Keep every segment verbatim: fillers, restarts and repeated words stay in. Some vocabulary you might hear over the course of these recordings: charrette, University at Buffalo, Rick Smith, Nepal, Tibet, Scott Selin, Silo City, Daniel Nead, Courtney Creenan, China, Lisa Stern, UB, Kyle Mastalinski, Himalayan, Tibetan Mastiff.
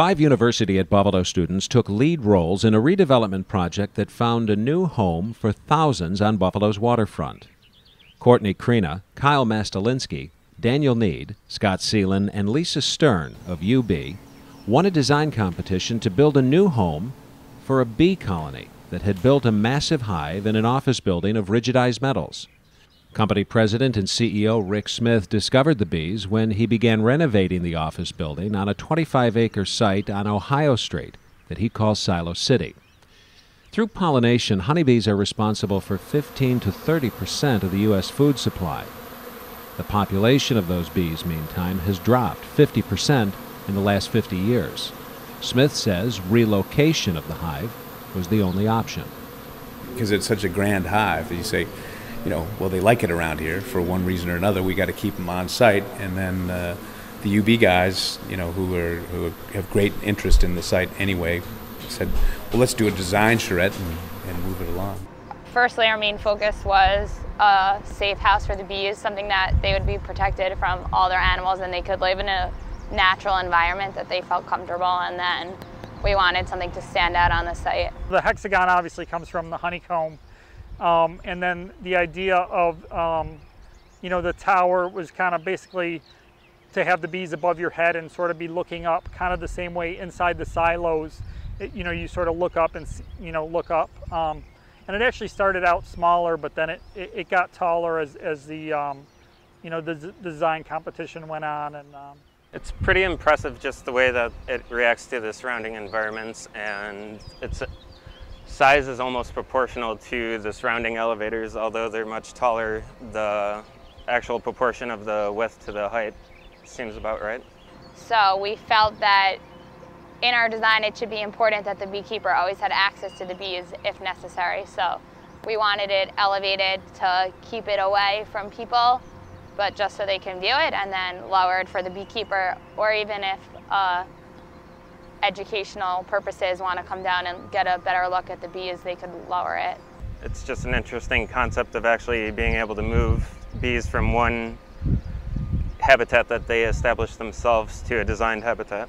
Five University at Buffalo students took lead roles in a redevelopment project that found a new home for thousands on Buffalo's waterfront. Courtney Creenan, Kyle Mastalinski, Daniel Nead, Scott Selin, and Lisa Stern of U B won a design competition to build a new home for a bee colony that had built a massive hive in an office building of rigidized metals. Company president and C E O Rick Smith discovered the bees when he began renovating the office building on a twenty-five acre site on Ohio Street that he calls Silo City. Through pollination, honeybees are responsible for fifteen to thirty percent of the U S food supply. The population of those bees, meantime, has dropped fifty percent in the last fifty years. Smith says relocation of the hive was the only option. Because it's such a grand hive that you say, you know, well, they like it around here for one reason or another. We got to keep them on site. And then uh, the U B guys, you know, who are who have great interest in the site anyway, said, well, let's do a design charrette and, and move it along. Firstly, our main focus was a safe house for the bees, something that they would be protected from all their animals and they could live in a natural environment that they felt comfortable. And then we wanted something to stand out on the site. The hexagon obviously comes from the honeycomb. Um, and then the idea of, um, you know, the tower was kind of basically to have the bees above your head and sort of be looking up, kind of the same way inside the silos. It, you know, you sort of look up and, you know, look up. Um, and it actually started out smaller, but then it, it, it got taller as, as the, um, you know, the d design competition went on. And um, it's pretty impressive just the way that it reacts to the surrounding environments, and it's size is almost proportional to the surrounding elevators. Although they're much taller, the actual proportion of the width to the height seems about right. So we felt that in our design it should be important that the beekeeper always had access to the bees if necessary. So we wanted it elevated to keep it away from people, but just so they can view it, and then lowered for the beekeeper, or even if uh, educational purposes want to come down and get a better look at the bees, they could lower it. It's just an interesting concept of actually being able to move bees from one habitat that they establish themselves to a designed habitat.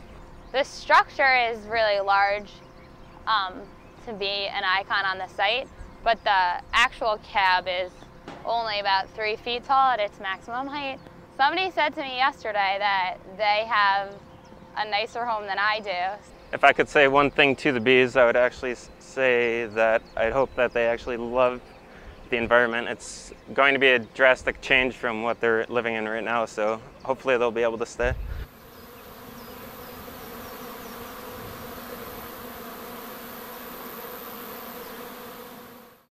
This structure is really large um, to be an icon on the site, but the actual cab is only about three feet tall at its maximum height. Somebody said to me yesterday that they have a nicer home than I do. If I could say one thing to the bees, I would actually say that I hope that they actually love the environment. It's going to be a drastic change from what they're living in right now, so hopefully they'll be able to stay.